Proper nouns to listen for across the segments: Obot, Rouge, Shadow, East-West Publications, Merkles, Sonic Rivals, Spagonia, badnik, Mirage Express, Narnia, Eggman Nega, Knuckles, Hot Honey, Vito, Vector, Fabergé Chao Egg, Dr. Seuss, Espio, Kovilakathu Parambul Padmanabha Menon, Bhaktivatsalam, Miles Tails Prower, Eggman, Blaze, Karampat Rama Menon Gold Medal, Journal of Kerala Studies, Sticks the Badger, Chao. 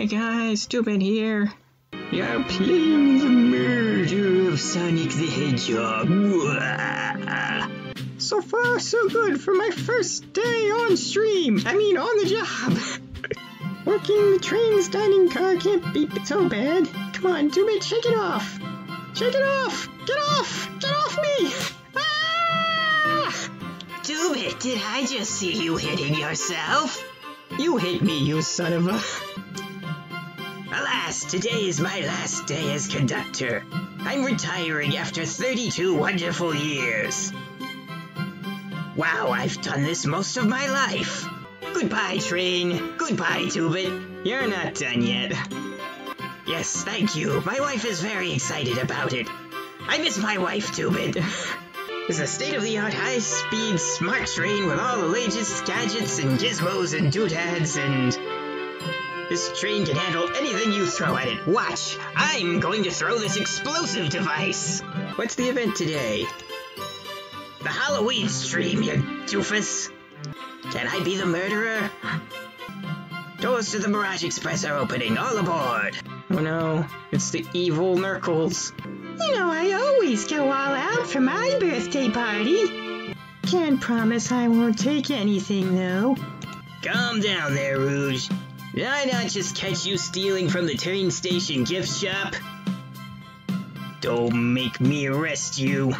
Hey guys, Tupid here. You're playing the murder of Sonic the Hedgehog. So far, so good for my first day on stream. I mean, on the job. Working the train standing car can't be so bad. Come on, Tupid, shake it off. Shake it off! Get off! Get off me! Ah! Tupid, did I just see you hitting yourself? You hit me, you son of a... Alas, today is my last day as conductor. I'm retiring after 32 wonderful years. Wow, I've done this most of my life. Goodbye, train. Goodbye, Tupid. You're not done yet. Yes, thank you. My wife is very excited about it. I miss my wife, Tupid. It's a state-of-the-art, high-speed, smart train with all the latest gadgets and gizmos and doodads and... This train can handle anything you throw at it. Watch! I'm going to throw this explosive device! What's the event today? The Halloween stream, you doofus! Can I be the murderer? Doors to the Mirage Express are opening, all aboard! Oh no, it's the evil Merkles. You know, I always go all out for my birthday party. Can't promise I won't take anything, though. Calm down there, Rouge. Did I not just catch you stealing from the train station gift shop? Don't make me arrest you.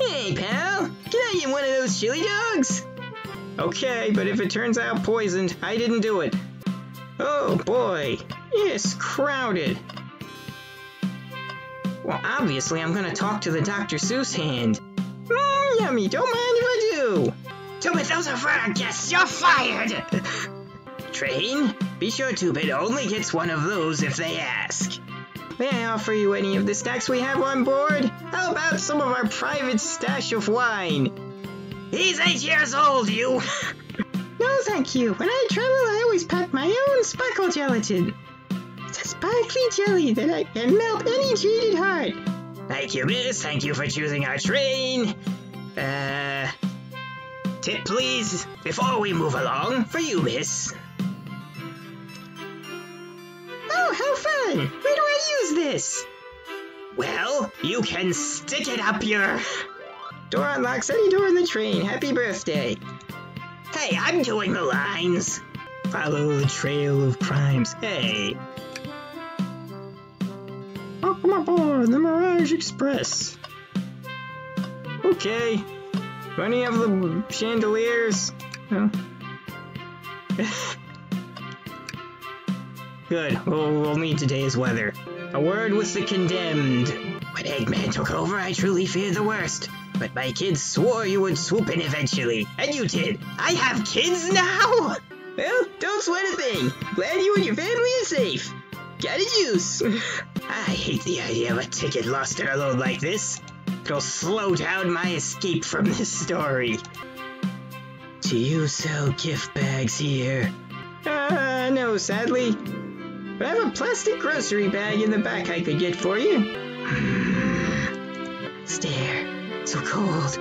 Hey, pal. Can I get one of those chili dogs? Okay, but if it turns out poisoned, I didn't do it. Oh, boy. It's crowded. Well, obviously, I'm gonna talk to the Dr. Seuss hand. Mmm, yummy, don't mind if I do! Tupid, those are for our guests, you're fired! Train, be sure Tupid only gets one of those if they ask. May I offer you any of the stacks we have on board? How about some of our private stash of wine? He's 8 years old, you! No, thank you. When I travel, I always pack my own sparkle gelatin. Sparkly jelly that I can melt any jaded heart. Thank you, miss. Thank you for choosing our train. Tip, please. Before we move along, for you, miss. Oh, how fun! Where do I use this? Well, you can stick it up your... Door unlocks any door in the train. Happy birthday. Hey, I'm doing the lines. Follow the trail of crimes. Hey. Welcome aboard the Mirage Express. Okay. Do any of the chandeliers? No. Good. We'll need today's weather. A word with the condemned. When Eggman took over, I truly feared the worst. But my kids swore you would swoop in eventually. And you did. I have kids now? Well, don't sweat a thing. Glad you and your family are safe. Got a juice. I hate the idea of a ticket lost in a load like this. It'll slow down my escape from this story. Do you sell gift bags here? No, sadly. But I have a plastic grocery bag in the back I could get for you. Stare. So cold.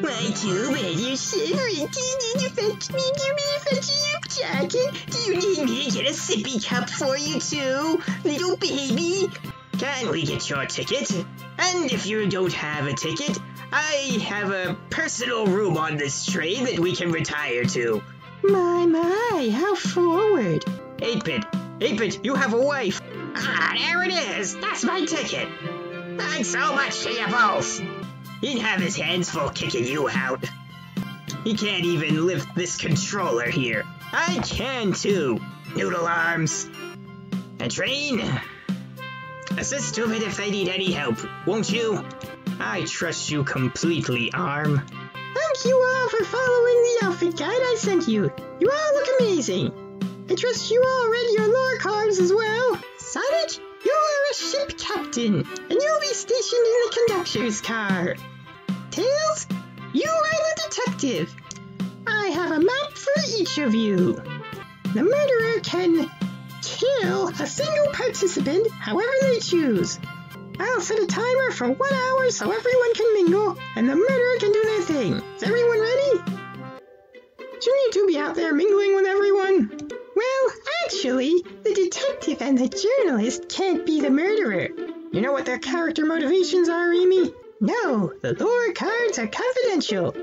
Why, Tupid, you're shivering. Did you fetch me? Do me a fetch you jacket? Do you need me to get a sippy cup for you too, little baby? Can we get your ticket? And if you don't have a ticket, I have a personal room on this train that we can retire to. My, how forward. 8-Bit, 8-Bit, you have a wife. Ah, there it is. That's my ticket. Thanks so much to you both. He'd have his hands full kicking you out. He can't even lift this controller here. I can too. Noodle arms. A train? Assist Tupid if they need any help, won't you? I trust you completely, Arm. Thank you all for following the outfit guide I sent you. You all look amazing. I trust you all read your lore cards as well. Sonic? You are a ship captain, and you'll be stationed in the conductor's car. Tails, you are the detective. I have a map for each of you. The murderer can kill a single participant however they choose. I'll set a timer for 1 hour so everyone can mingle, and the murderer can do their thing. Is everyone ready? Shouldn't you two be out there mingling with everyone? Well, I Actually, the detective and the journalist can't be the murderer. You know what their character motivations are, Amy? No, the lore cards are confidential.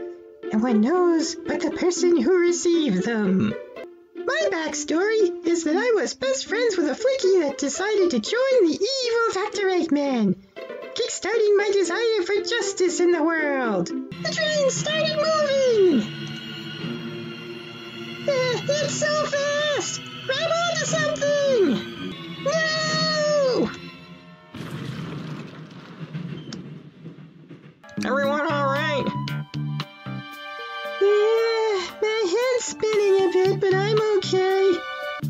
No one knows but the person who received them. My backstory is that I was best friends with a Flicky that decided to join the evil Dr. Eggman, kickstarting my desire for justice in the world. The train started moving! It's so fast! Grab onto something! No! Everyone all right? Yeah, my head's spinning a bit, but I'm okay.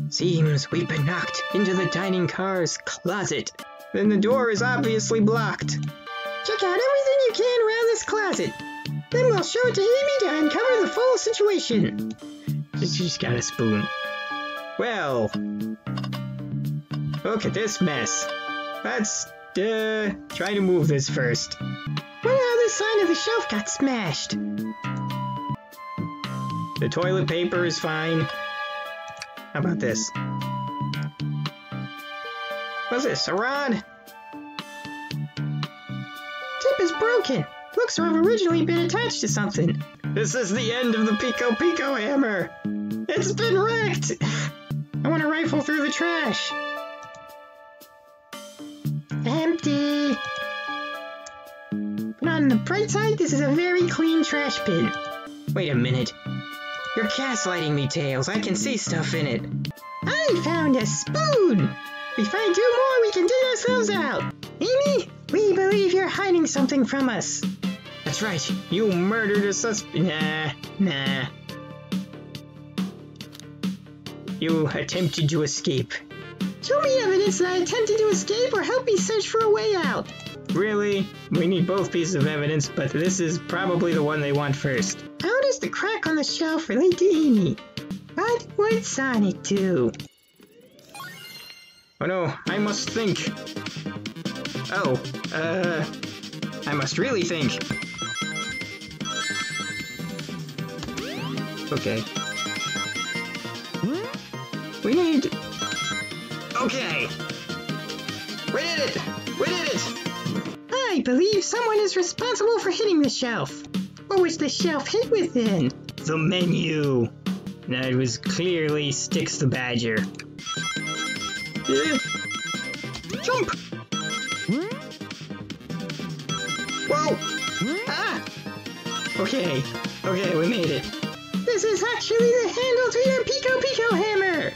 Seems we've been knocked into the dining car's closet. Then the door is obviously blocked. Check out everything you can around this closet. Then we'll show it to Amy to uncover the full situation. She's got a spoon. Well, look at this mess. Let's try to move this first. One other side of the shelf got smashed. The toilet paper is fine. How about this? What's this, a rod? Tip is broken. Looks to have originally been attached to something. This is the end of the Pico Pico hammer. It's been wrecked. I want to rifle through the trash. Empty. But on the bright side, this is a very clean trash bin. Wait a minute. You're gaslighting me, Tails. I can see stuff in it. I found a spoon. If we find two more, we can dig ourselves out! Amy, we believe you're hiding something from us! That's right, you murdered a Nah. You attempted to escape. Show me evidence that I attempted to escape or help me search for a way out! Really? We need both pieces of evidence, but this is probably the one they want first. How does the crack on the shelf relate to Amy? What would Sonic do? Oh no, I must think. Oh, I must really think. Okay. We need... Okay! We did it! We did it! I believe someone is responsible for hitting the shelf. What was the shelf hit within? The menu. Now it was clearly Sticks the Badger. Jump! Whoa! Ah! Okay, we made it. This is actually the handle to your Pico Pico hammer!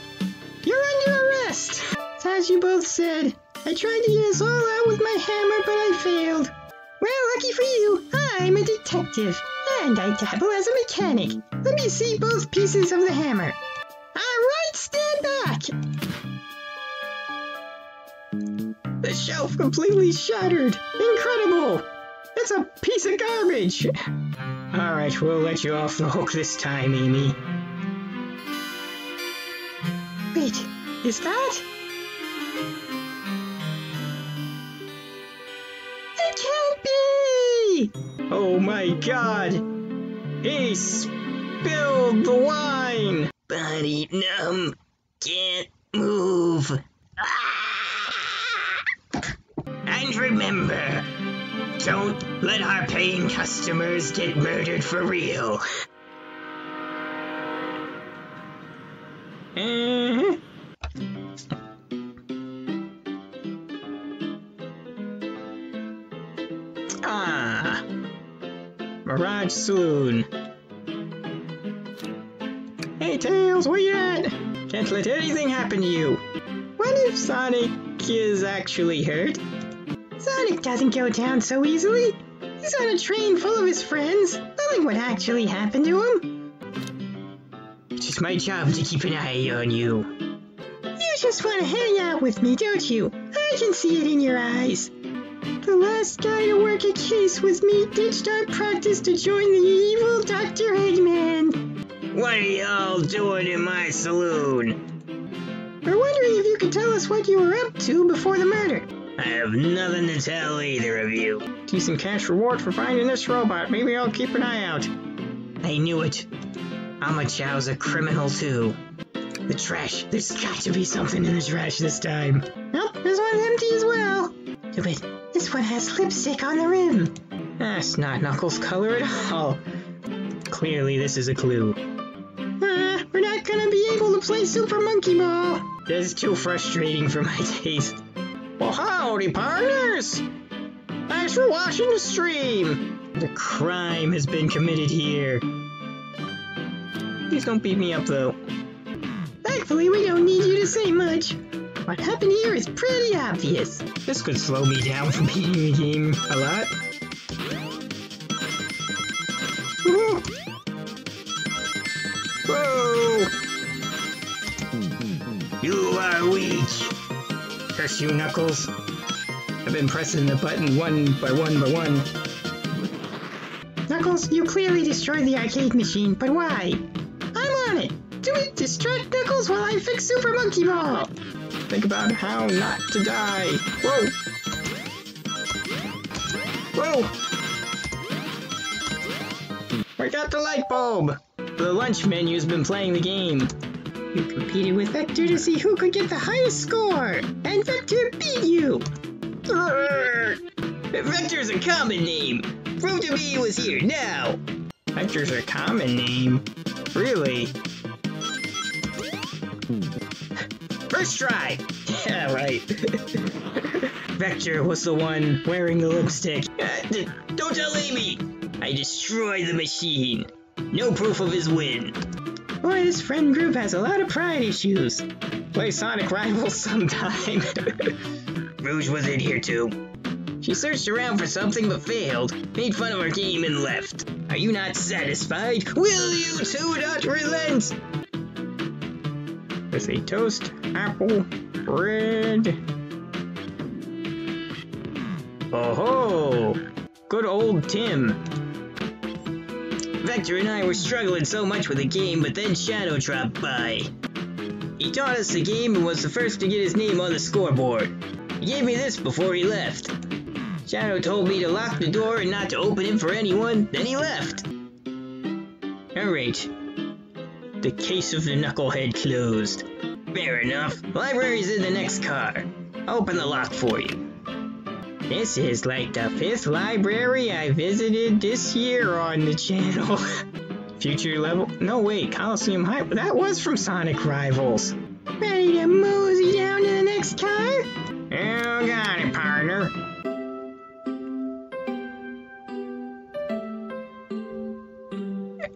You're under arrest! As you both said, I tried to get us all out with my hammer, but I failed. Well, lucky for you, I'm a detective, and I dabble as a mechanic. Let me see both pieces of the hammer. Alright, stand back! The shelf completely shattered! Incredible! It's a piece of garbage! Alright, we'll let you off the hook this time, Amy. Wait, is that... It can't be! Oh my god! He spilled the wine! Body numb, can't move. And remember, don't let our paying customers get murdered for real. Ah, Mirage Saloon. Hey Tails, where you at? Can't let anything happen to you. What if Sonic is actually hurt? Sonic doesn't go down so easily. He's on a train full of his friends. Nothing would actually happen to him. It's just my job to keep an eye on you. You just want to hang out with me, don't you? I can see it in your eyes. The last guy to work a case with me ditched our practice to join the evil Dr. Eggman. What are y'all doing in my saloon? We're wondering if you could tell us what you were up to before the murder. I have nothing to tell either of you. Decent cash reward for finding this robot. Maybe I'll keep an eye out. I knew it. Ama Chao's a criminal too. The trash. There's got to be something in the trash this time. Nope, this one's empty as well. Stupid. This one has lipstick on the rim. That's not Knuckles' color at all. Clearly this is a clue. We're not gonna be able to play Super Monkey Ball. This is too frustrating for my taste. Well, howdy, partners! Thanks for watching the stream! The crime has been committed here. Please don't beat me up, though. Thankfully, we don't need you to say much. What happened here is pretty obvious. This could slow me down from beating the game a lot. Whoa! Whoa! You are weak! Curse you, Knuckles. I've been pressing the button one by one by one. Knuckles, you clearly destroyed the arcade machine, but why? I'm on it! Do it! Distract Knuckles while I fix Super Monkey Ball! Think about how not to die! Whoa! Whoa! I got the light bulb! The lunch menu's been playing the game. You competed with Vector to see who could get the highest score! And Vector beat you! Vector's a common name! Prove to me it was here now! Vector's a common name? Really? First try! Yeah, right. Vector was the one wearing the lipstick. Don't tell Amy! I destroyed the machine. No proof of his win. Boy, this friend group has a lot of pride issues. Play Sonic Rivals sometime. Rouge was in here too. She searched around for something but failed, made fun of our game and left. Are you not satisfied? Will you two not relent? Let's say toast, apple, bread. Oh ho! Good old Tim. Vector and I were struggling so much with the game, but then Shadow dropped by. He taught us the game and was the first to get his name on the scoreboard. He gave me this before he left. Shadow told me to lock the door and not to open it for anyone, then he left. Alright. The case of the knucklehead closed. Fair enough. Library's in the next car. I'll open the lock for you. This is like the 5th library I visited this year on the channel. Future level? No wait, Coliseum High. That was from Sonic Rivals. Ready to mosey down to the next car? You got it, partner.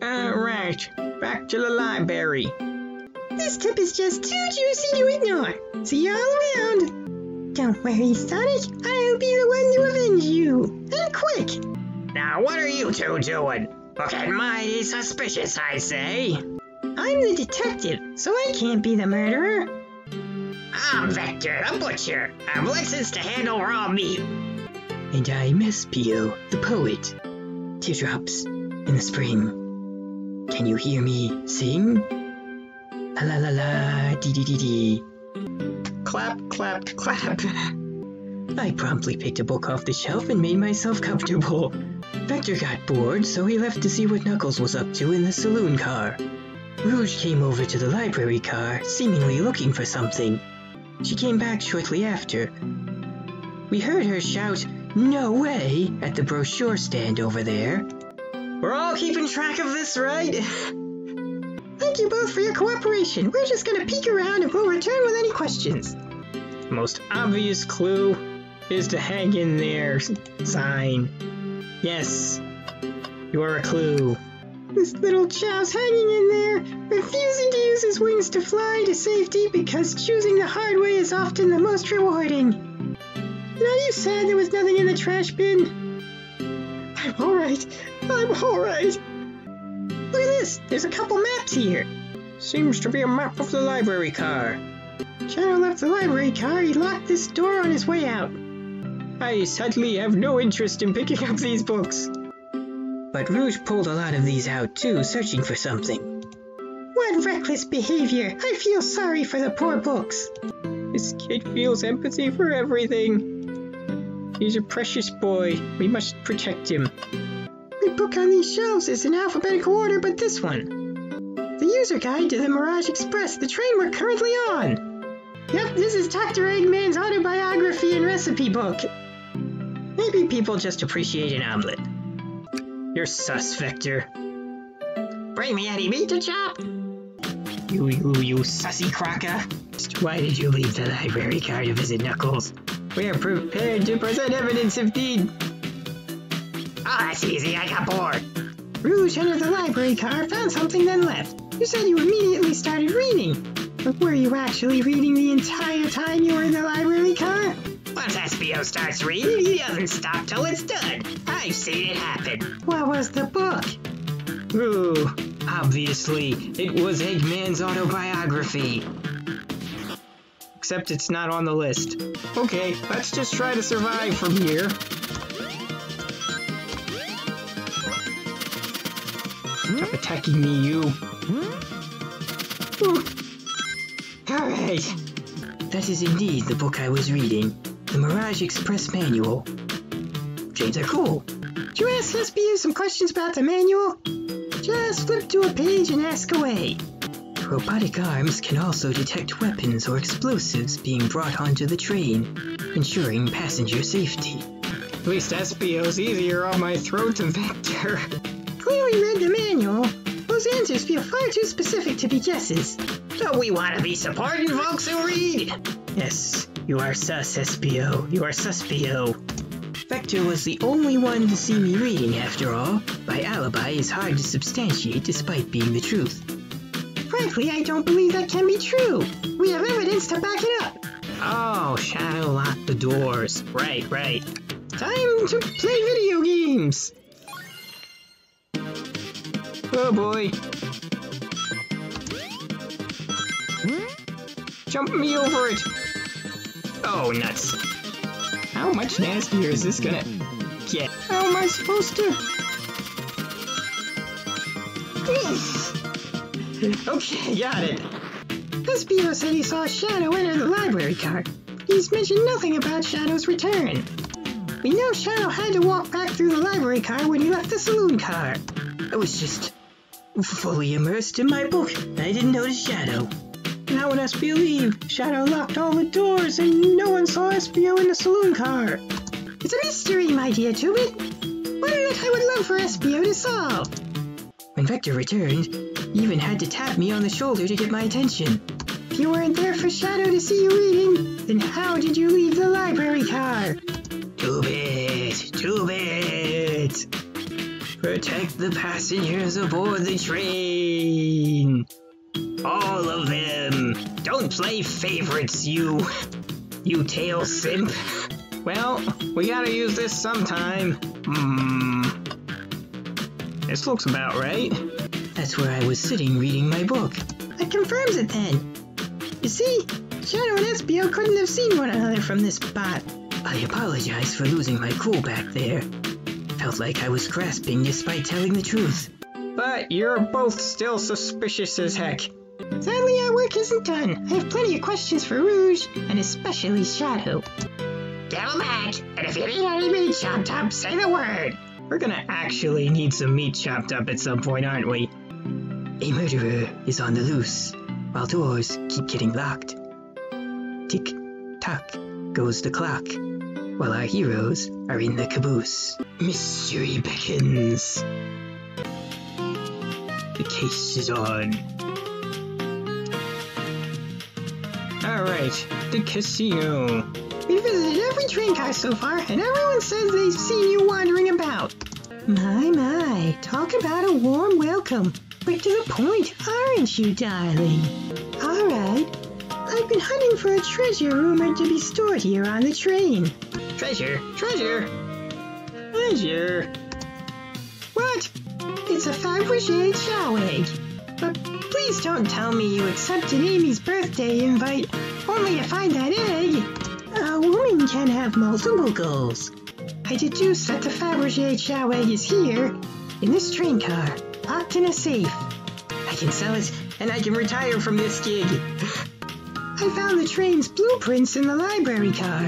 Alright, back to the library. This tip is just too juicy to ignore. See you all around. Don't worry, Sonic. I'll be the one to avenge you. And quick. Now what are you two doing? Looking mighty suspicious, I say. I'm the detective, so I can't be the murderer. I'm Vector, the butcher. I'm licensed to handle raw meat. And I'm Espio, the poet. Teardrops in the spring. Can you hear me sing? La la la la, dee dee dee dee. Clap, clap, clap. I promptly picked a book off the shelf and made myself comfortable. Vector got bored, so he left to see what Knuckles was up to in the saloon car. Rouge came over to the library car, seemingly looking for something. She came back shortly after. We heard her shout, "No way!" at the brochure stand over there. We're all keeping track of this, right? Thank you both for your cooperation. We're just gonna peek around and we'll return with any questions. The most obvious clue is to hang in there sign. Yes, you're a clue. This little Chao's hanging in there, refusing to use his wings to fly to safety because choosing the hard way is often the most rewarding. Now you said there was nothing in the trash bin. I'm alright. I'm alright. Look at this. There's a couple maps here. Seems to be a map of the library car. Shadow left the library car. He locked this door on his way out. I sadly have no interest in picking up these books. But Rouge pulled a lot of these out too, searching for something. What reckless behavior! I feel sorry for the poor books! This kid feels empathy for everything. He's a precious boy. We must protect him. The book on these shelves is in alphabetical order but this one. The user guide to the Mirage Express, the train we're currently on! Yep, this is Dr. Eggman's autobiography and recipe book. Maybe people just appreciate an omelet. You're sus, Vector. Bring me any meat to chop! You sussy crocker! Why did you leave the library car to visit Knuckles? We are prepared to present evidence of deed. Oh, that's easy, I got bored. Rouge entered the library car, found something, then left. You said you immediately started reading. But were you actually reading the entire time you were in the library car? Once Espio starts reading, he doesn't stop till it's done. I've seen it happen. What was the book? Ooh, obviously, it was Eggman's autobiography. Except it's not on the list. Okay, let's just try to survive from here. Stop attacking me, you. Alright. That is indeed the book I was reading. The Mirage Express Manual. James are cool. Did you ask S.B.O. some questions about the manual? Just flip to a page and ask away. Robotic arms can also detect weapons or explosives being brought onto the train, ensuring passenger safety. At least Espio's easier on my throat than Vector. Clearly read the manual. Those answers feel far too specific to be guesses. Don't we want to be supporting folks who read? Yes, you are sus, Espio. You are suspio. Vector was the only one to see me reading, after all. My alibi is hard to substantiate despite being the truth. Frankly, I don't believe that can be true. We have evidence to back it up. Oh, Shadow locked the doors. Right. Time to play video games. Oh boy. Jump me over it. Oh, nuts. How much nastier is this gonna get? How am I supposed to? Okay, got it. Espio said he saw Shadow enter the library car. He's mentioned nothing about Shadow's return. We know Shadow had to walk back through the library car when he left the saloon car. I was just fully immersed in my book, and I didn't notice Shadow. Now when Espio leave, Shadow locked all the doors, and no one saw Espio in the saloon car. It's a mystery, my dear Tupid. One that I would love for Espio to solve. When Vector returned, he even had to tap me on the shoulder to get my attention. If you weren't there for Shadow to see you reading, then how did you leave the library car? 2BIT! Protect the passengers aboard the train! All of them! Don't play favorites, you tail simp! Well, we gotta use this sometime. This looks about right. That's where I was sitting reading my book. That confirms it then. You see, Shadow and Espio couldn't have seen one another from this spot. I apologize for losing my cool back there. Felt like I was grasping despite telling the truth. But you're both still suspicious as heck. Sadly, our work isn't done. I have plenty of questions for Rouge, and especially Shadow. Get them back, and if you need any meat chopped up, say the word. We're gonna actually need some meat chopped up at some point, aren't we? A murderer is on the loose, while doors keep getting locked. Tick-tock goes the clock, while our heroes are in the caboose. Mystery beckons. The case is on. Alright, the casino. We've visited every train car so far, and everyone says they've seen you wandering about. My, talk about a warm welcome. Quick to the point, aren't you, darling? Alright. I've been hunting for a treasure rumored to be stored here on the train. Treasure? What? It's a Fabergé Chao Egg. But please don't tell me you accepted Amy's birthday invite only to find that egg. A woman can have multiple goals. I deduce that the Fabergé Chao Egg is here, in this train car. Locked in a safe. I can sell it, and I can retire from this gig. I found the train's blueprints in the library car,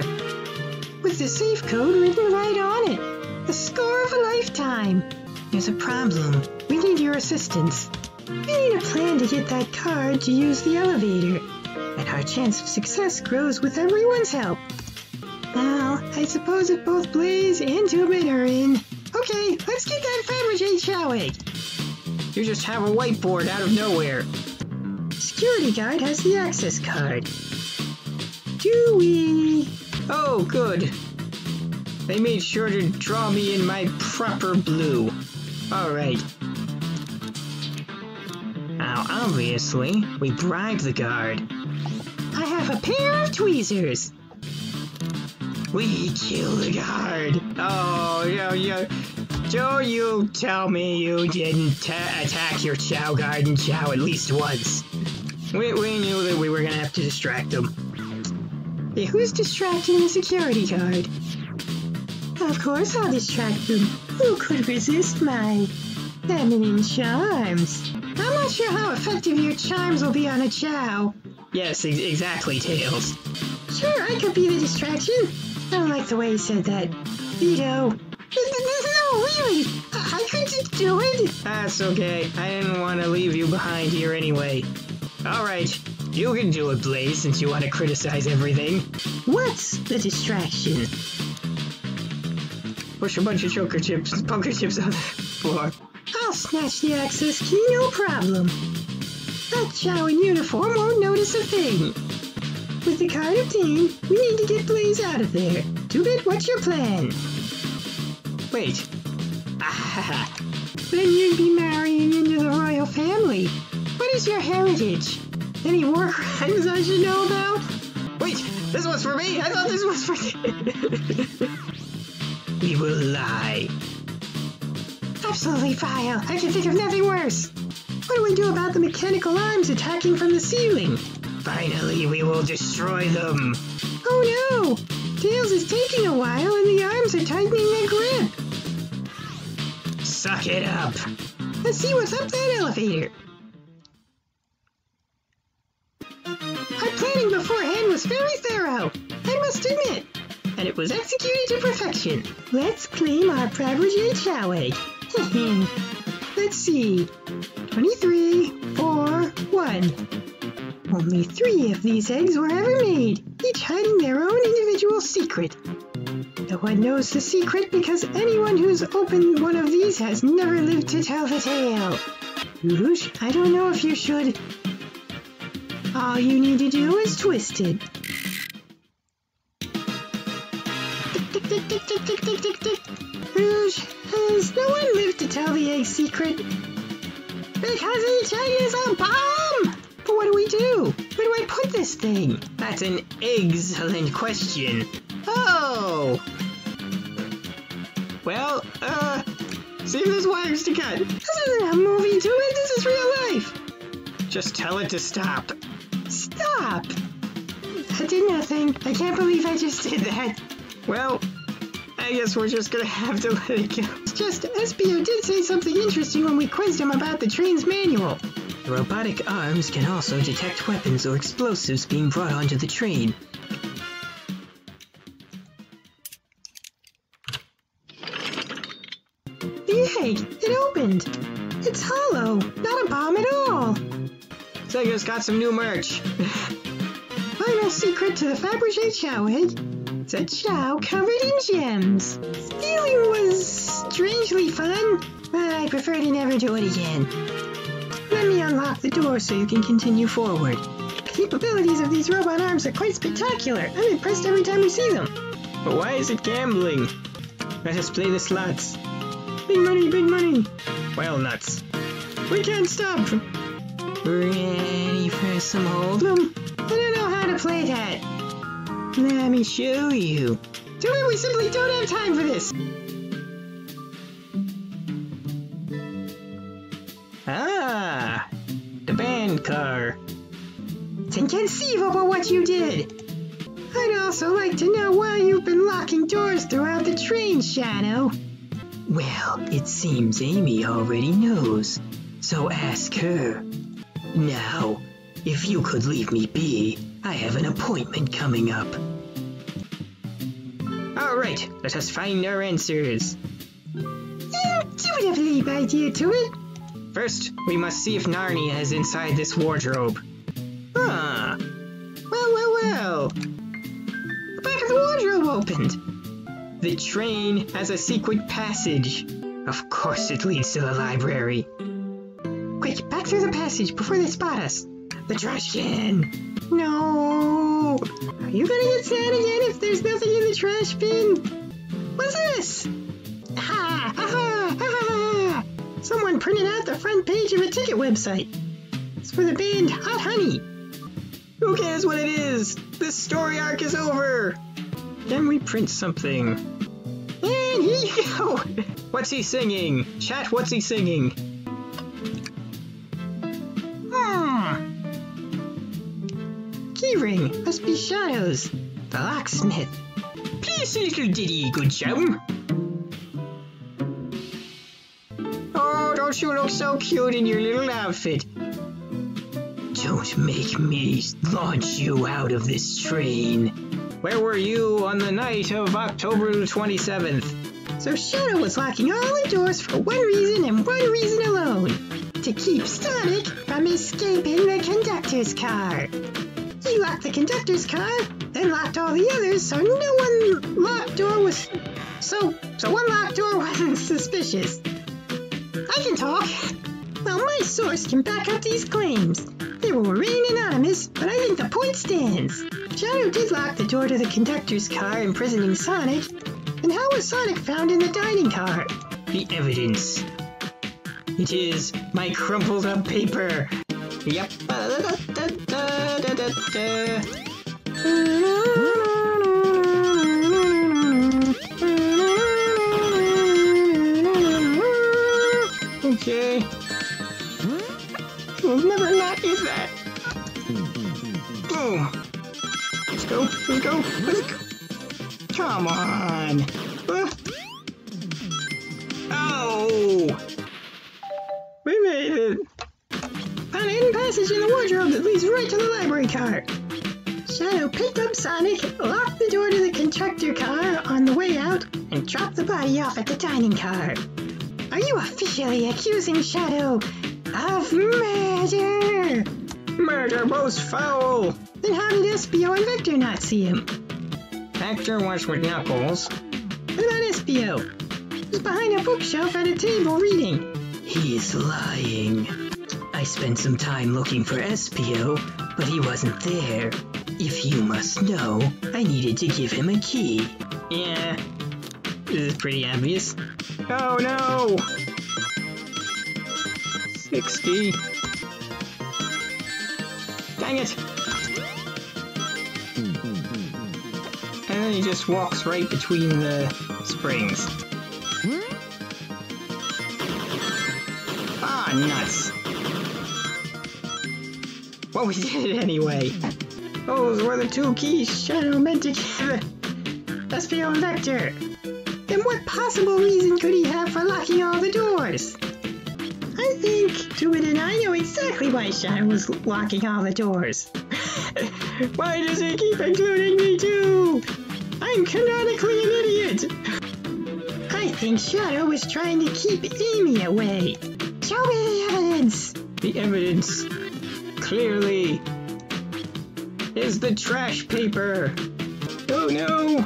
with the safe code written right on it. The score of a lifetime. There's a problem. We need your assistance. Create a plan to get that card to use the elevator, and our chance of success grows with everyone's help. Now, I suppose if both Blaze and 2BIT are in... Okay, let's get that Fabergé Chao Egg! You just have a whiteboard out of nowhere. Security guard has the access card. Do we... Oh, good. They made sure to draw me in my proper blue. Alright. Now, obviously, we bribed the guard. I have a pair of tweezers! We killed the guard! Oh, yeah. Don't you tell me you didn't attack your Chao Garden Chao at least once. We knew that we were gonna have to distract them. Yeah, who's distracting the security guard? Of course I'll distract them. Who could resist my feminine charms? I'm not sure how effective your charms will be on a Chao. Yes, exactly, Tails. Sure, I could be the distraction. I don't like the way you said that. Vito. No, really! I couldn't do it! That's okay. I didn't want to leave you behind here anyway. Alright, you can do it, Blaze, since you want to criticize everything. What's the distraction? Push a bunch of poker chips on the floor. I'll snatch the access key, no problem. That Chao in uniform won't notice a thing. With the card obtained, we need to get Blaze out of there. 2BIT, what's your plan? Wait. Ah, then you'd be marrying into the royal family. What is your heritage? Any war crimes I should know about? Wait, this one's for me? I thought this was for... We will lie. Absolutely vile. I can think of nothing worse. What do we do about the mechanical arms attacking from the ceiling? Finally, we will destroy them. Oh no! Tails is taking a while and the arms are tightening their grip. Suck it up! Let's see what's up that elevator! Our planning beforehand was very thorough, I must admit, and it was executed to perfection. Let's claim our Fabergé Chao Egg. Let's see... 23, 4, 1. Only 3 of these eggs were ever made, each hiding their own individual secret. No one knows the secret because anyone who's opened one of these has never lived to tell the tale. Rouge, I don't know if you should. All you need to do is twist it. Tick, tick, tick, tick, tick, tick, tick, tick, tick. Rouge, has no one lived to tell the egg secret? Because each egg is a bomb! But what do we do? Where do I put this thing? That's an egg-cellent question. Oh! Well, see if there's wires to cut. This isn't a movie, 2BIT, this is real life! Just tell it to stop. Stop! I did nothing. I can't believe I just did that. Well, I guess we're just gonna have to let it go. It's just, S.B.O. did say something interesting when we quizzed him about the train's manual. The robotic arms can also detect weapons or explosives being brought onto the train. It opened. It's hollow, not a bomb at all. Sega's got some new merch. Final secret to the Fabergé Chao Egg. It's a Chao covered in gems. Stealing was strangely fun, but I prefer to never do it again. Let me unlock the door so you can continue forward. The capabilities of these robot arms are quite spectacular. I'm impressed every time we see them. But why is it gambling? Let us play the slots. Big money, big money. Well, nuts. We can't stop. Ready for some hold'em? I don't know how to play that. Let me show you. Do it, we simply don't have time for this. Ah, the band car. It's inconceivable what you did. I'd also like to know why you've been locking doors throughout the train, Shadow. Well, it seems Amy already knows, so ask her. Now, if you could leave me be, I have an appointment coming up. Alright, let us find our answers. Intuitively, my dear 2BIT, First, we must see if Narnia is inside this wardrobe. Huh. Well, well, well. The back of the wardrobe opened. The train has a secret passage. Of course it leads to the library. Quick, back through the passage before they spot us. The trash can. No. Are you gonna get sad again if there's nothing in the trash bin? What's this? Ha! Ha! Ha! Someone printed out the front page of a ticket website. It's for the band Hot Honey. Who cares what it is? This story arc is over. Then we print something. And yo! What's he singing? Chat, what's he singing? Keyring must be Shadow's, the locksmith. Please, little ditty, good chum. Oh, don't you look so cute in your little outfit? Don't make me launch you out of this train. Where were you on the night of October 27th? So Shadow was locking all the doors for one reason and one reason alone. To keep Sonic from escaping the conductor's car. He locked the conductor's car, then locked all the others, so one locked door wasn't suspicious. I can talk. Well, my source can back up these claims. They will remain anonymous, but I think the point stands. Shadow did lock the door to the conductor's car, imprisoning Sonic. And how was Sonic found in the dining car? The evidence. It is my crumpled up paper. Yep. Okay. We'll never not use that. Boom. Let's go. Let's go. Let's go. Come on. Oh. We made it. Found a hidden passage in the wardrobe that leads right to the library car. Shadow picked up Sonic, locked the door to the conductor car on the way out, and dropped the body off at the dining car. Are you officially accusing Shadow of murder? Murder most foul! Then how did Espio and Vector not see him? Vector was with Knuckles. What about Espio? He's behind a bookshelf at a table reading. He's lying. I spent some time looking for Espio, but he wasn't there. If you must know, I needed to give him a key. Yeah, this is pretty obvious. Oh no! 60. Dang it! And then he just walks right between the springs. Ah, nuts! Well, we did it anyway! Those were the two keys Shadow meant to give S.B.O. and Vector! Then what possible reason could he have for locking all the doors? I think Tupid and I know exactly why Shadow was locking all the doors. Why does he keep including me too? I'm canonically an idiot! I think Shadow was trying to keep Amy away. Show me the evidence! The evidence, clearly, is the trash paper. Oh no!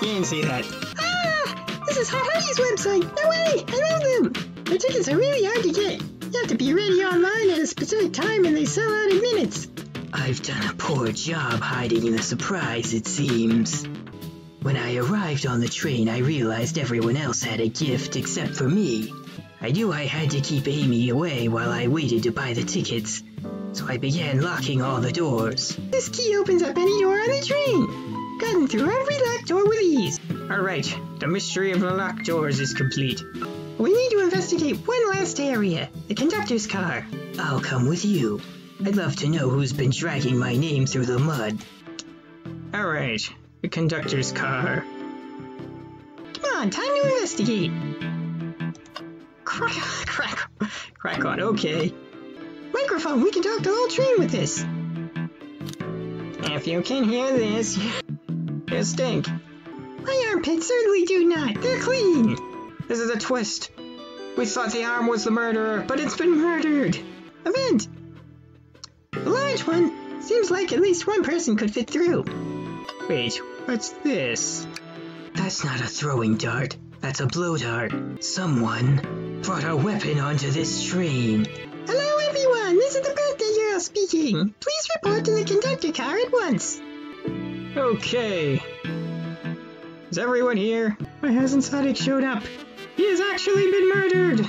You didn't see that. Ah! This is Hot Honey's website! No way! I know them! Their tickets are really hard to get. You have to be ready online at a specific time and they sell out in minutes. I've done a poor job hiding the surprise, it seems. When I arrived on the train, I realized everyone else had a gift except for me. I knew I had to keep Amy away while I waited to buy the tickets, so I began locking all the doors. This key opens up any door on the train! Gotten through every locked door with ease. Alright, the mystery of the locked doors is complete. We need to investigate one last area, the conductor's car. I'll come with you. I'd love to know who's been dragging my name through the mud. Alright, the conductor's car. Come on, time to investigate. Crack on, okay. Microphone, we can talk to the whole train with this. If you can hear this, you stink. My armpits certainly do not. They're clean. This is a twist. We thought the arm was the murderer, but it's been murdered. Event! The large one. Seems like at least one person could fit through. Wait, what's this? That's not a throwing dart. That's a blow dart. Someone brought a weapon onto this train. Hello everyone, this is the birthday girl speaking. Please report to the conductor car at once. Okay. Is everyone here? Why hasn't Sonic showed up? He has actually been murdered!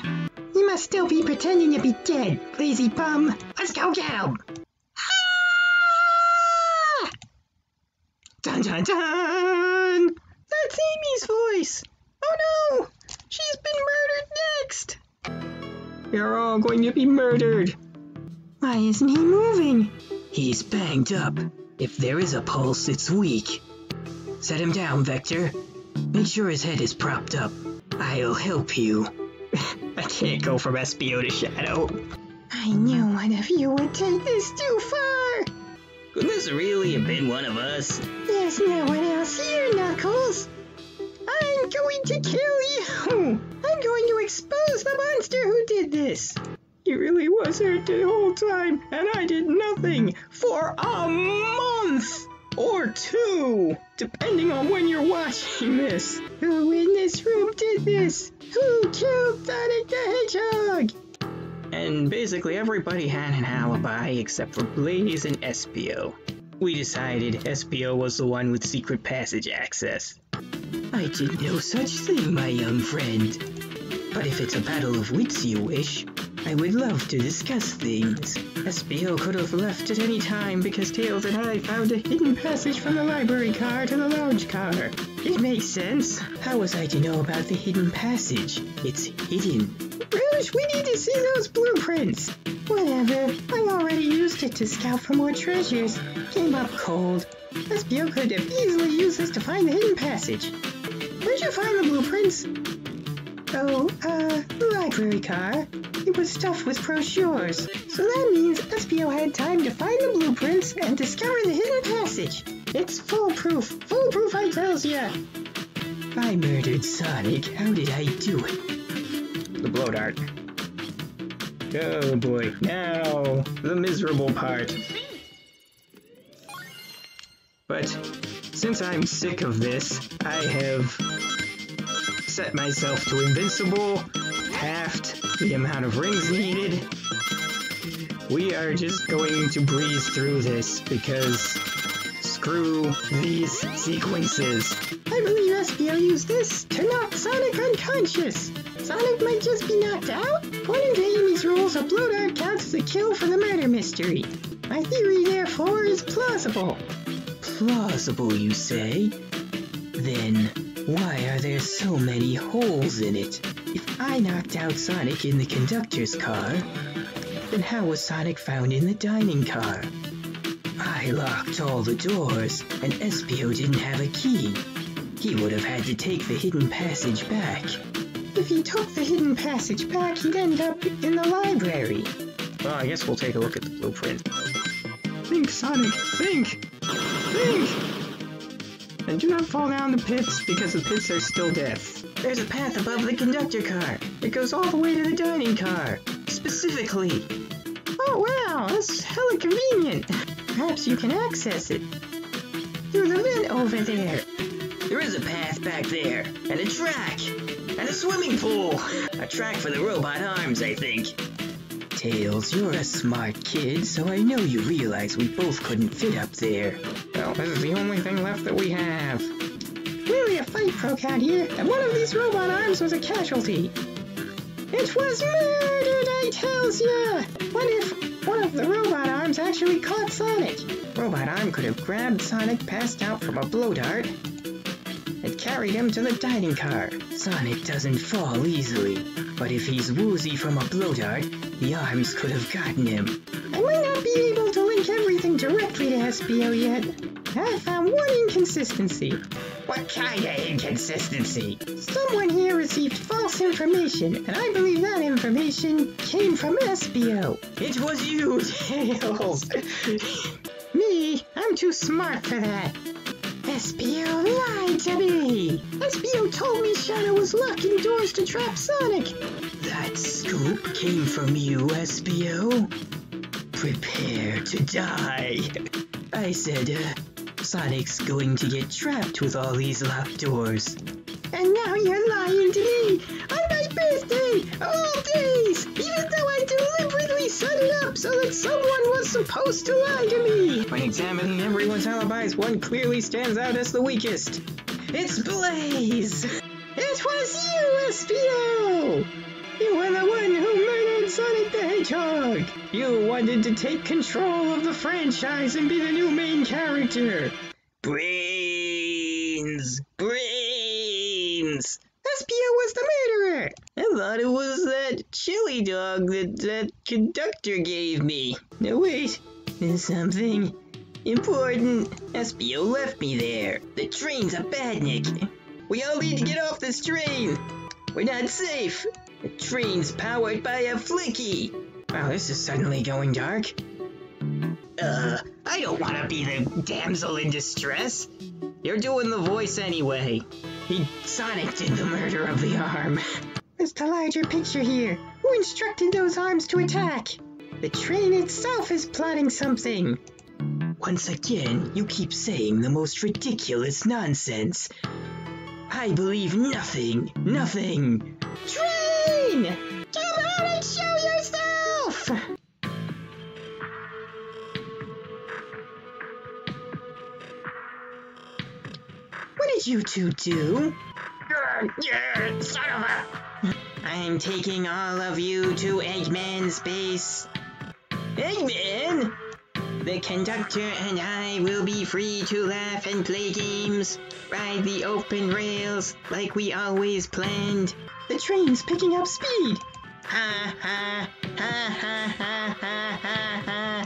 He must still be pretending to be dead, lazy bum! Let's go get him! Ah! Dun dun dun! That's Amy's voice! Oh no! She's been murdered next! We are all going to be murdered! Why isn't he moving? He's banged up. If there is a pulse, it's weak. Set him down, Vector. Make sure his head is propped up. I'll help you. I can't go from S.B.O. to Shadow. I knew one of you would take this too far! Could this really have been one of us? There's no one else here, Knuckles! I'm going to kill you! I'm going to expose the monster who did this! He really was hurt the whole time, and I did nothing for a month! Or two, depending on when you're watching this. Who in this room did this? Who killed Sonic the Hedgehog? And basically everybody had an alibi except for Blaze and Espio. We decided Espio was the one with secret passage access. I did no such thing, my young friend. But if it's a battle of wits you wish, I would love to discuss things. S.B.O. could have left at any time because Tails and I found a hidden passage from the library car to the lounge car. It makes sense. How was I to know about the hidden passage? It's hidden. Rouge, we need to see those blueprints! Whatever. I already used it to scout for more treasures. Came up cold. S.B.O. could have easily used this to find the hidden passage. Where'd you find the blueprints? Oh, the library car. It was stuffed with brochures, so that means S.B.O. had time to find the blueprints and discover the hidden passage. It's foolproof I tells ya. I murdered Sonic, how did I do it? The blow dart. Oh boy, now the miserable part. But since I'm sick of this, I have set myself to invincible, halved the amount of rings needed. We are just going to breeze through this because screw these sequences. I believe S.B.O. used this to knock Sonic unconscious. Sonic might just be knocked out? According to Amy's rules, a blow dart counts as a kill for the murder mystery. My theory, therefore, is plausible. Plausible, you say? Then why are there so many holes in it? If I knocked out Sonic in the conductor's car, then how was Sonic found in the dining car? I locked all the doors, and S.B.O. didn't have a key. He would have had to take the hidden passage back. If he took the hidden passage back, he'd end up in the library. Well, I guess we'll take a look at the blueprint. Think, Sonic, think! Think! And do not fall down the pits, because the pits are still death. There's a path above the conductor car. It goes all the way to the dining car, specifically. Oh wow, that's hella convenient. Perhaps you can access it through the vent over there. There is a path back there, and a track, and a swimming pool. A track for the robot arms, I think. Tails, you're a smart kid, so I know you realize we both couldn't fit up there. Well, this is the only thing left that we have. Really a fight broke out here, and one of these robot arms was a casualty. It was murdered, I tells ya! What if one of the robot arms actually caught Sonic? Robot arm could have grabbed Sonic, passed out from a blow dart, and carried him to the dining car. Sonic doesn't fall easily, but if he's woozy from a blow dart, the arms could have gotten him. I might not be able to link everything directly to S.B.O. yet. I found one inconsistency. What kind of inconsistency? Someone here received false information, and I believe that information came from S.B.O. It was you, Tails! Me? I'm too smart for that. S.B.O. lied to me! S.B.O. told me Shadow was locking doors to trap Sonic! That scoop came from you, S.B.O. Prepare to die! I said, Sonic's going to get trapped with all these locked doors. And now you're lying to me! On my birthday! Of all days! Even though I deliberately set it up so that someone was supposed to lie to me! When examining everyone's alibis, one clearly stands out as the weakest. It's Blaze! It was you, S.B.O. You were the one who murdered Sonic the Hedgehog! You wanted to take control of the franchise and be the new main character! Brains! Brains! S.B.O. was the murderer! I thought it was that chili dog that conductor gave me. Now wait, there's something important. S.B.O. left me there. The train's a badnik. We all need to get off this train! We're not safe! The train's powered by a Flicky! Wow, this is suddenly going dark. I don't want to be the damsel in distress. You're doing the voice anyway. Sonic did the murder of the arm. There's the larger picture here. Who instructed those arms to attack? The train itself is plotting something. Once again, you keep saying the most ridiculous nonsense. I believe nothing. Nothing. Train! Come out and show yourself! What did you two do? Son of a... I'm taking all of you to Eggman's base. Eggman? The conductor and I will be free to laugh and play games. Ride the open rails like we always planned. The train's picking up speed! Ha ha, ha ha ha ha ha ha!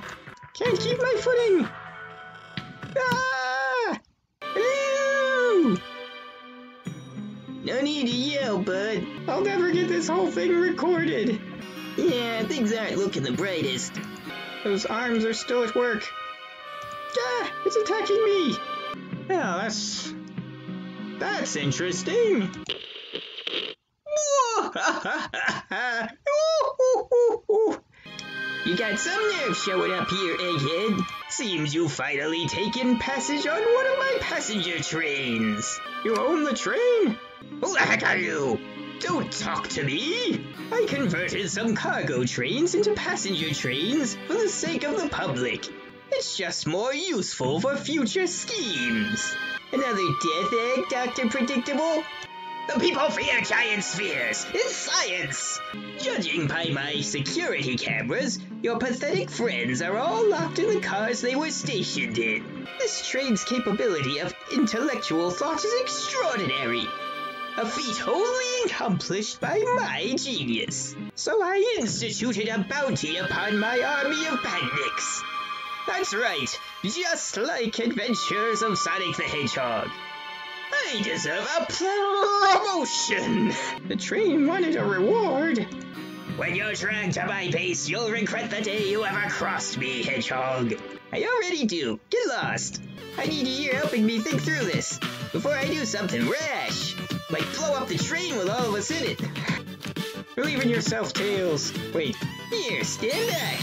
Can't keep my footing! Ah! Ew! No need to yell, bud. I'll never get this whole thing recorded! Yeah, things aren't looking the brightest. Those arms are still at work. Ah! It's attacking me! Oh, that's interesting! You got some nerve showing up here, egghead. Seems you've finally taken passage on one of my passenger trains. You own the train? Who the heck are you? Don't talk to me. I converted some cargo trains into passenger trains for the sake of the public. It's just more useful for future schemes. Another death egg, Dr. Predictable? The people fear giant spheres! It's science! Judging by my security cameras, your pathetic friends are all locked in the cars they were stationed in. This train's capability of intellectual thought is extraordinary. A feat wholly accomplished by my genius. So I instituted a bounty upon my army of badniks. That's right, just like Adventures of Sonic the Hedgehog. I deserve a promotion! The train wanted a reward! When you're dragged to my base, you'll regret the day you ever crossed me, Hedgehog! I already do! Get lost! I need you here helping me think through this, before I do something rash! Like blow up the train with all of us in it! Believe in yourself, Tails! Wait, here, stand back!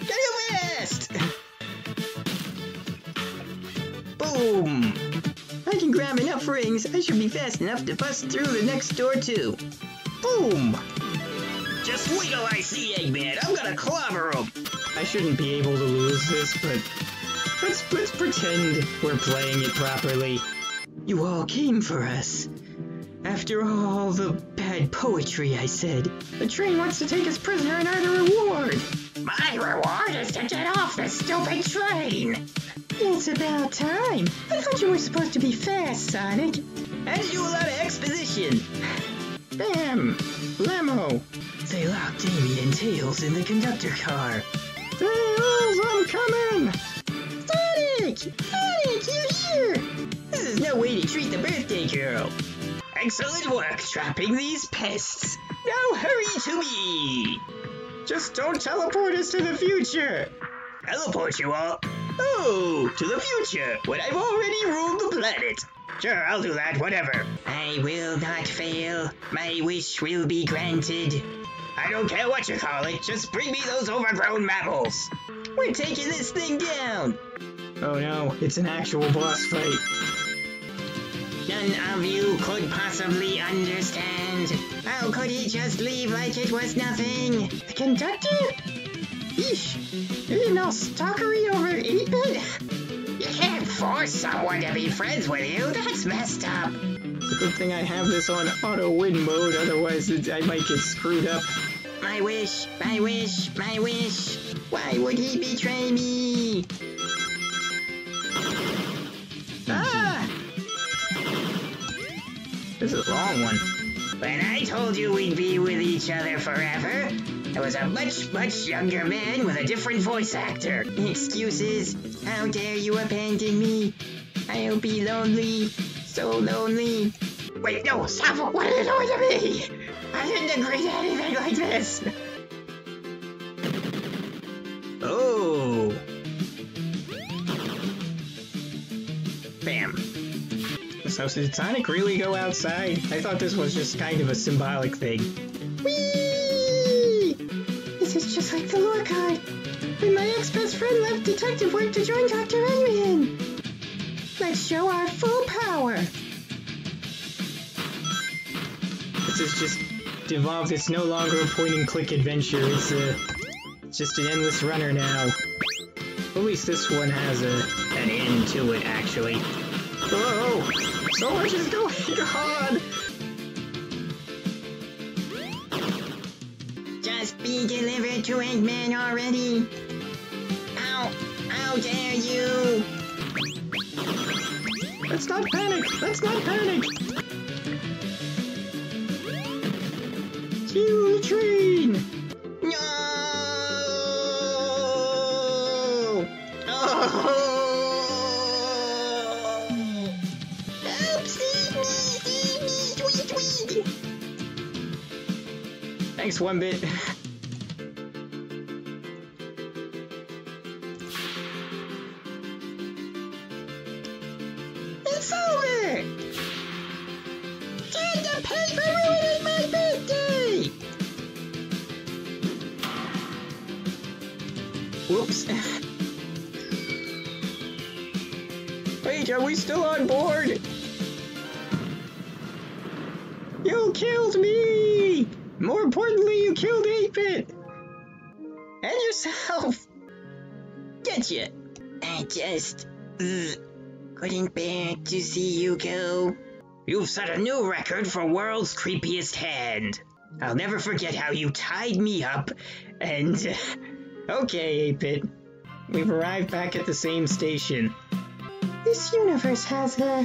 Gotta go fast! Boom! I can grab enough rings, I should be fast enough to bust through the next door too. Boom! Just wait till I see Eggman, I'm gonna clobber him! I shouldn't be able to lose this, but let's pretend we're playing it properly. You all came for us. After all the bad poetry I said, the train wants to take us prisoner and earn a reward! My reward is to get off this stupid train! It's about time. I thought you were supposed to be fast, Sonic. And you a lot of exposition. Bam! Lemo! They locked Amy and Tails in the conductor car. Tails, I'm coming! Sonic! Sonic, you're here! This is no way to treat the birthday girl. Excellent work trapping these pests. Now hurry to me! Just don't teleport us to the future! Teleport you all? Oh, to the future, when I've already ruled the planet. Sure, I'll do that, whatever. I will not fail. My wish will be granted. I don't care what you call it, just bring me those overgrown mammals. We're taking this thing down. Oh no, it's an actual boss fight. None of you could possibly understand. How could he just leave like it was nothing? The conductor? Eesh, being all stalkery over 8-bit? You can't force someone to be friends with you, that's messed up. It's a good thing I have this on auto-win mode, otherwise I might get screwed up. My wish, my wish, my wish. Why would he betray me? Ah! This is a long one. When I told you we'd be with each other forever, I was a much, much younger man with a different voice actor. Excuses, how dare you abandon me? I'll be lonely, so lonely. Wait, no, stop! What are you doing to me? I didn't agree to anything like this! Oh! Bam. So did Sonic really go outside? I thought this was just kind of a symbolic thing. Whee! This is just like the lore card. When my ex-best friend left detective work to join Dr. Eggman. Let's show our full power. This is just devolved. It's no longer a point-and-click adventure. It's just an endless runner now. At least this one has an end to it, actually. Whoa! So much is going on! Just be delivered to Eggman already! Ow! How dare you! Let's not panic! Let's not panic! Choo train! No! Oh! Thanks, 1-bit. It's over! Time to pay for ruining my birthday! Whoops. Wait, are we still on board? You killed me! More importantly, you killed 8-Bit! And yourself! Getcha! I just... couldn't bear to see you go. You've set a new record for world's creepiest hand. I'll never forget how you tied me up, and... Okay, 8-Bit. We've arrived back at the same station. This universe has a...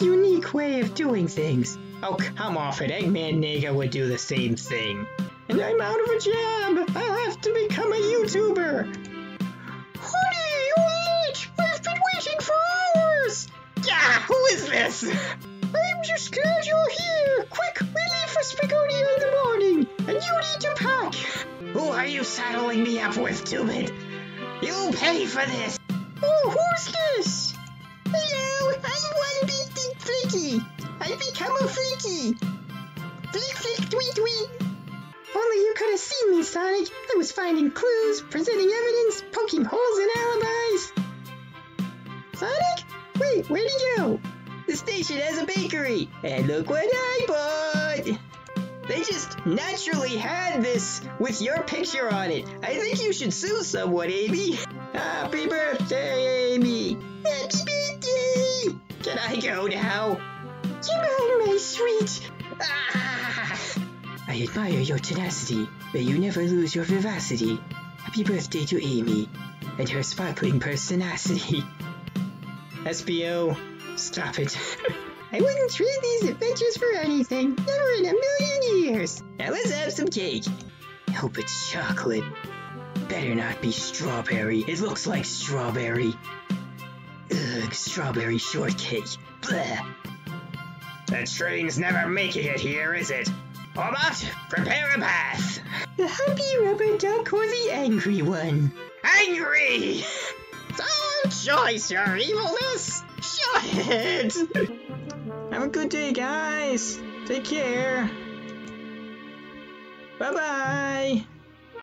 unique way of doing things. Oh, come off it. Eggman Nega would do the same thing. And I'm out of a job! I'll have to become a YouTuber! Honey, you leech! We've been waiting for hours! Yeah, who is this? I'm just glad you're here! Quick, we leave for Spagonia in the morning! And you need to pack! Who are you saddling me up with, Tupid? You pay for this! Oh, who's this? Hello, I wanna be Flicky! I've become a Flicky! Flick, flick, tweet, tweet! If only you could have seen me, Sonic! I was finding clues, presenting evidence, poking holes in alibis! Sonic? Wait, where'd he go? The station has a bakery! And look what I bought! They just naturally had this with your picture on it! I think you should sue someone, Amy! Happy birthday, Amy! Happy birthday! Can I go now? You are my sweet! Ah! I admire your tenacity. May you never lose your vivacity. Happy birthday to Amy and her sparkling personality. S.B.O., stop it. I wouldn't trade these adventures for anything. Never in a million years. Now let's have some cake. I hope it's chocolate. Better not be strawberry. It looks like strawberry. Ugh, strawberry shortcake. Bleh. The train's never making it here, is it? Obot, prepare a bath! The happy rubber duck or the angry one? Angry! Sarge! Choice, your evil is shut. Have a good day, guys. Take care. Bye-bye.